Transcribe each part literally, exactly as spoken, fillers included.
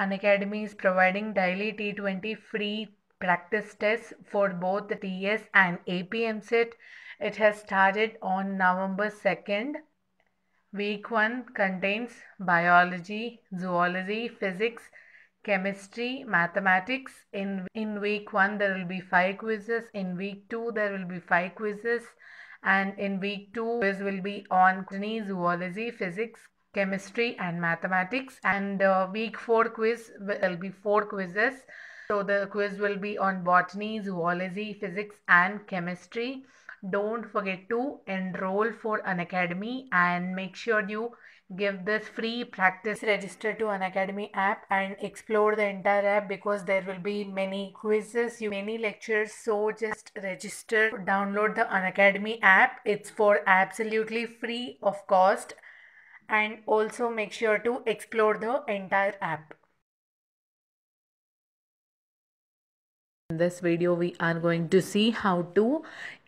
Unacademy is providing daily T twenty free practice tests for both the T S and A P M C. It has started on November second. Week one contains biology, zoology, physics, chemistry, mathematics. In, in week one there will be five quizzes. In week two there will be five quizzes. And in week two quiz will be on zoology, physics, chemistry and mathematics, and uh, week four quiz will be four quizzes. So the quiz will be on botany, zoology, physics and chemistry. Don't forget to enroll for Unacademy and make sure you give this free practice. Register to Unacademy app and explore the entire app because there will be many quizzes, many lectures. So just register, download the Unacademy app. It's for absolutely free of cost. And also make sure to explore the entire app. In this video, we are going to see how to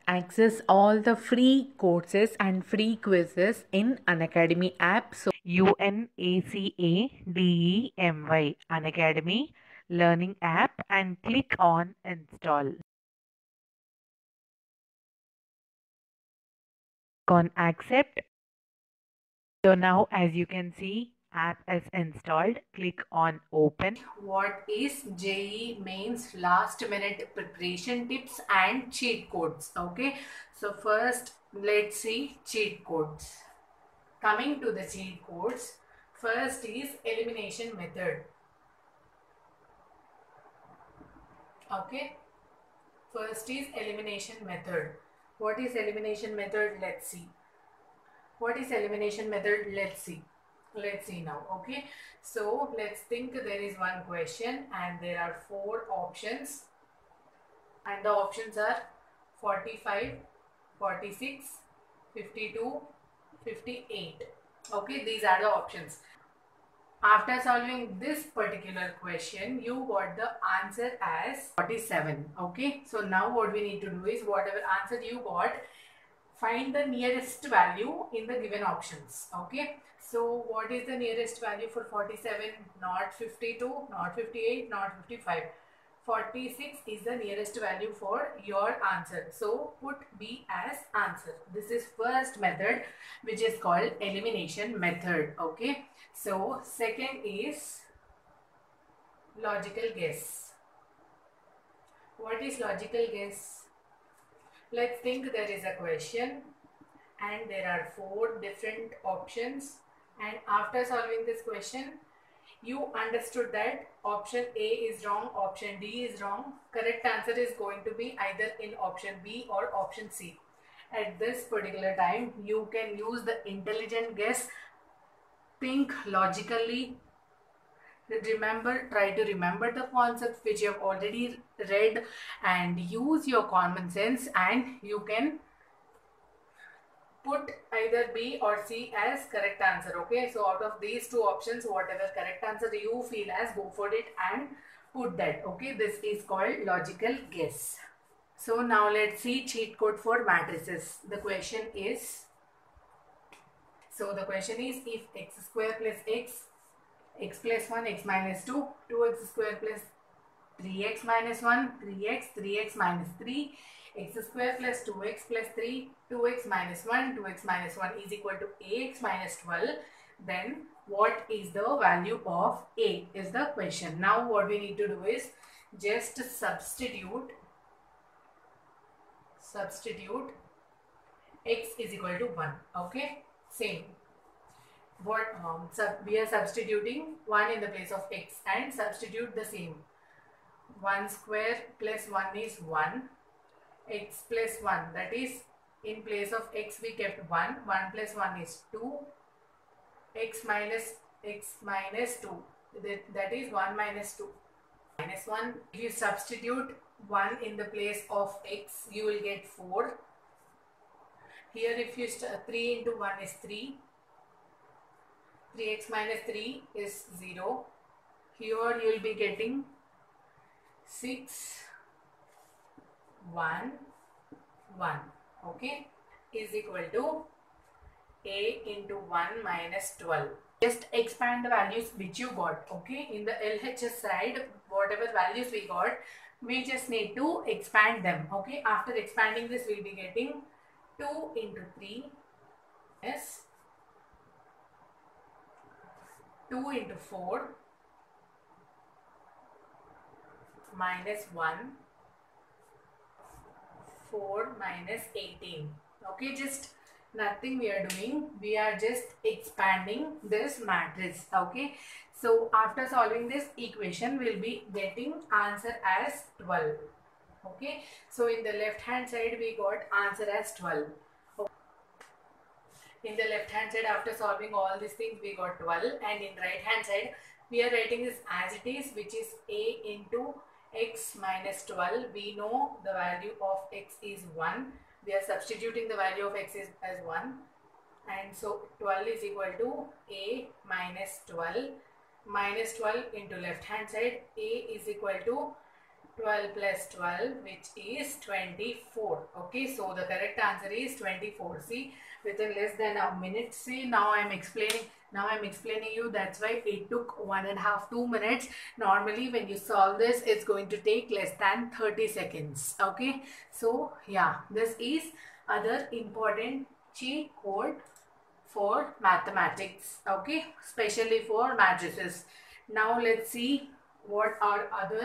access all the free courses and free quizzes in Unacademy app. So U N A C A D E M Y, Unacademy Learning app, and click on install. Click on accept. So now as you can see, app is installed. Click on open. What is J E E mains last minute preparation tips and cheat codes? Okay, so first let's see cheat codes. Coming to the cheat codes, first is elimination method. Okay, first is elimination method. What is elimination method? Let's see. What is elimination method? Let's see. Let's see now. Okay. So let's think there is one question and there are four options. And the options are forty-five, forty-six, fifty-two, fifty-eight. Okay. These are the options. After solving this particular question, you got the answer as forty-seven. Okay. So now what we need to do is whatever answer you got, find the nearest value in the given options. Okay. So what is the nearest value for forty-seven? Not fifty-two, not fifty-eight, not fifty-five. forty-six is the nearest value for your answer. So put B as answer. This is first method, which is called elimination method. Okay. So second is logical guess. What is logical guess? Let's think there is a question and there are four different options, and after solving this question you understood that option A is wrong, option D is wrong. Correct answer is going to be either in option B or option C. At this particular time you can use the intelligent guess. Think logically. Remember, try to remember the concepts which you have already read and use your common sense, and you can put either B or C as correct answer. Okay, so out of these two options, whatever correct answer you feel as, go for it and put that. Okay, this is called logical guess. So now let's see cheat code for matrices. The question is, so the question is, if x square plus x, x plus one, x minus two, two x square plus three x minus one, three x, three x minus three, x square plus two x plus three, two x minus one, two x minus one is equal to ax minus twelve, then what is the value of A is the question. Now what we need to do is just substitute, substitute x is equal to one, okay, same. What um, sub, we are substituting one in the place of x and substitute the same. one square plus one is one, x plus one, that is in place of x we kept one, one plus one is two, x minus x minus two, that, that is one minus two minus one. If you substitute one in the place of x you will get four. Here if you three into one is three, three x minus three is zero. Here you will be getting six, one, one, okay, is equal to A into one minus twelve. Just expand the values which you got, okay? In the L H S side, whatever values we got, we just need to expand them, okay? After expanding this, we'll be getting two into three, yes, two into four, minus one, four minus eighteen, okay? Just nothing we are doing, we are just expanding this matrix, okay? So after solving this equation, we'll be getting answer as twelve, okay? So in the left hand side, we got answer as twelve. In the left hand side, after solving all these things, we got twelve, and in right hand side, we are writing this as it is, which is a into x minus twelve. We know the value of x is one. We are substituting the value of x is, as one, and so twelve is equal to a minus twelve minus twelve into left hand side. A is equal to twelve plus twelve, which is twenty-four. Okay, so the correct answer is twenty-four. See, within less than a minute. See, now I'm explaining. Now I'm explaining you. That's why it took one and a half, two minutes. Normally, when you solve this, it's going to take less than thirty seconds. Okay, so yeah, this is other important cheat code for mathematics. Okay, especially for matrices. Now let's see what are other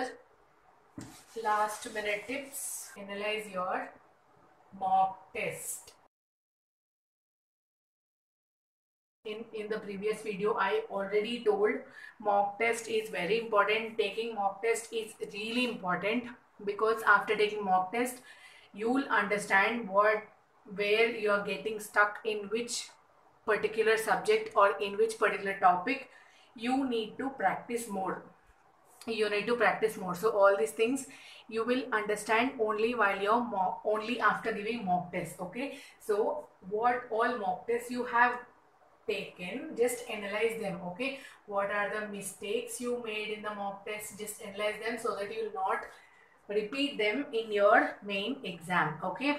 last minute tips. Analyze your mock test. In, in the previous video, I already told mock test is very important. Taking mock test is really important, because after taking mock test, you'll understand what where you're getting stuck in which particular subject or in which particular topic. You need to practice more. You need to practice more. So all these things you will understand only while you're mock, only after giving mock test. Okay. So what all mock tests you have taken, just analyze them. Okay, what are the mistakes you made in the mock test? Just analyze them so that you will not repeat them in your main exam. Okay,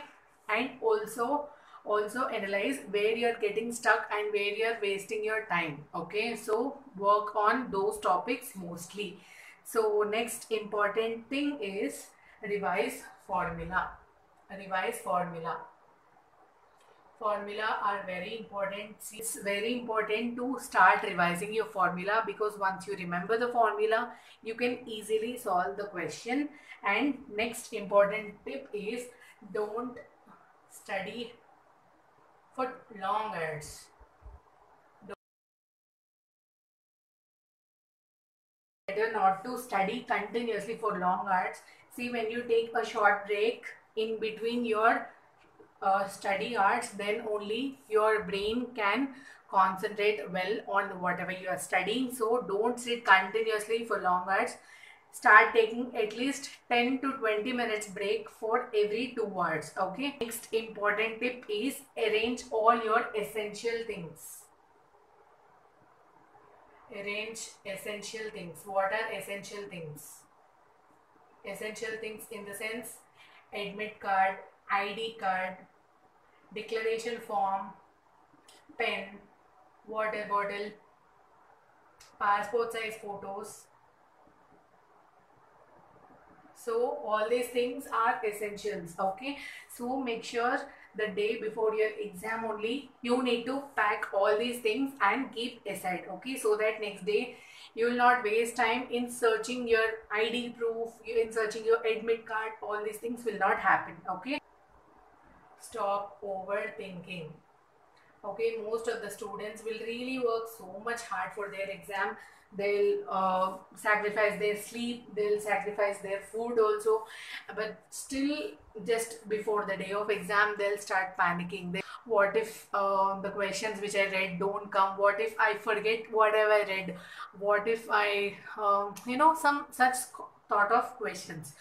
and also also analyze where you're getting stuck and where you're wasting your time. Okay, so work on those topics mostly. So next important thing is revise formula. Revise formula. Formula are very important. It's very important to start revising your formula, because once you remember the formula, you can easily solve the question. And next important tip is don't study for long hours. Better not to study continuously for long hours. See, when you take a short break in between your Uh, study hours, then only your brain can concentrate well on whatever you are studying. So don't sit continuously for long hours. Start taking at least ten to twenty minutes break for every two hours. Okay, next important tip is arrange all your essential things. Arrange essential things. What are essential things? Essential things in the sense admit card, I D card, declaration form, pen, water bottle, passport size photos. So all these things are essentials. Okay, so make sure the day before your exam only you need to pack all these things and keep aside. Okay, so that next day you will not waste time in searching your I D proof, in searching your admit card. All these things will not happen. Okay. Stop overthinking. Okay, most of the students will really work so much hard for their exam. They'll uh, sacrifice their sleep, they'll sacrifice their food also, but still just before the day of exam they'll start panicking. They, what if uh, the questions which I read don't come? What if I forget whatever I read? What if I um, you know, some such thought of questions.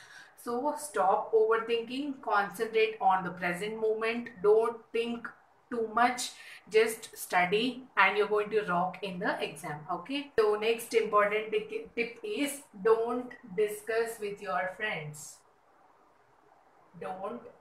So stop overthinking, concentrate on the present moment, don't think too much, just study and you're going to rock in the exam. Okay, so next important tip is don't discuss with your friends. Don't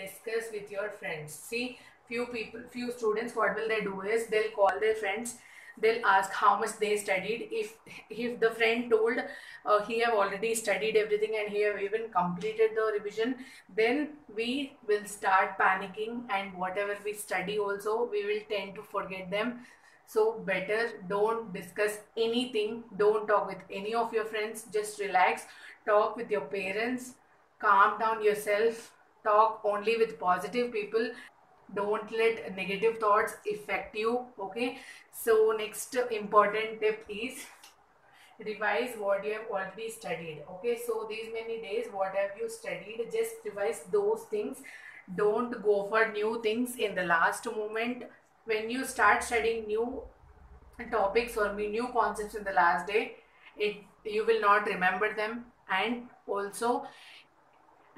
discuss with your friends. See, few people, few students, what will they do is they'll call their friends. they'll ask how much they studied. If if the friend told uh, he have already studied everything and he have even completed the revision, then we will start panicking, and whatever we study also we will tend to forget them. So better don't discuss anything, don't talk with any of your friends, just relax, talk with your parents, calm down yourself, talk only with positive people. Don't let negative thoughts affect you, okay? So next important tip is revise what you have already studied, okay? So these many days what have you studied, just revise those things. Don't go for new things in the last moment. When you start studying new topics or new concepts in the last day, it you will not remember them, and also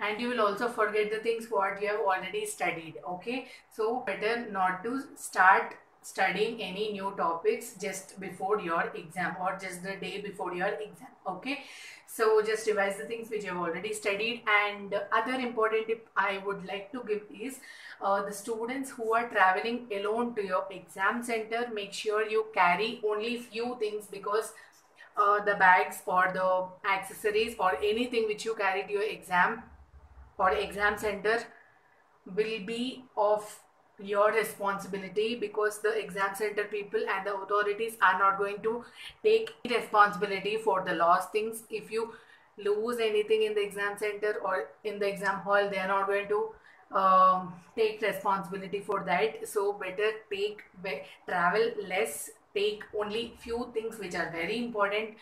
and you will also forget the things what you have already studied, okay? So better not to start studying any new topics just before your exam or just the day before your exam, okay? So just revise the things which you have already studied. And other important tip I would like to give is uh, the students who are traveling alone to your exam center, make sure you carry only few things, because uh, the bags or the accessories or anything which you carry to your exam or exam center will be of your responsibility, because the exam center people and the authorities are not going to take responsibility for the lost things. If you lose anything in the exam center or in the exam hall, they are not going to um, take responsibility for that. So better take travel less, take only few things which are very important,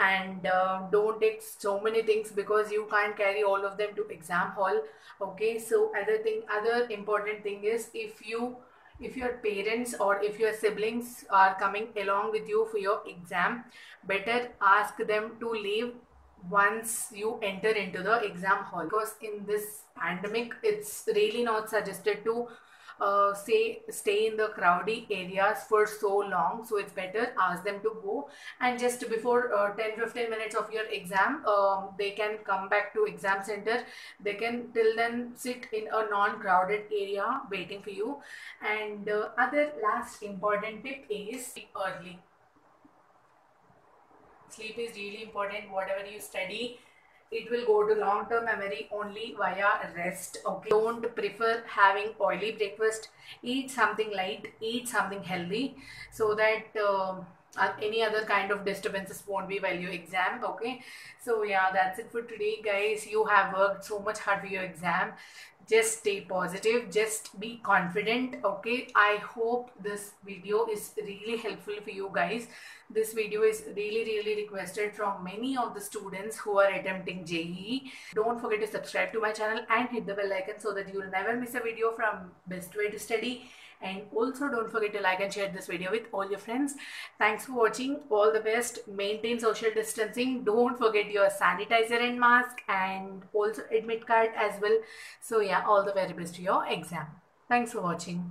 and uh, don't take so many things, because you can't carry all of them to exam hall, okay? So other thing other important thing is, if you if your parents or if your siblings are coming along with you for your exam, better ask them to leave once you enter into the exam hall, because in this pandemic it's really not suggested to Uh, say stay in the crowded areas for so long. So it's better ask them to go, and just before uh, ten to fifteen minutes of your exam, um, they can come back to exam center. They can till then sit in a non-crowded area waiting for you. And uh, other last important tip is sleep early. Sleep is really important. Whatever you study, it will go to long-term memory only via rest, okay? Don't prefer having oily breakfast. Eat something light, eat something healthy, so that uh, any other kind of disturbances won't be while you exam, okay? So yeah, that's it for today, guys. You have worked so much hard for your exam. Just stay positive, just be confident, okay? I hope this video is really helpful for you guys. This video is really really requested from many of the students who are attempting J E E. Don't forget to subscribe to my channel and hit the bell icon so that you will never miss a video from Best Way to Study. And also don't forget to like and share this video with all your friends. Thanks for watching. All the best. Maintain social distancing. Don't forget your sanitizer and mask, and also admit card as well. So yeah, all the very best to your exam. Thanks for watching.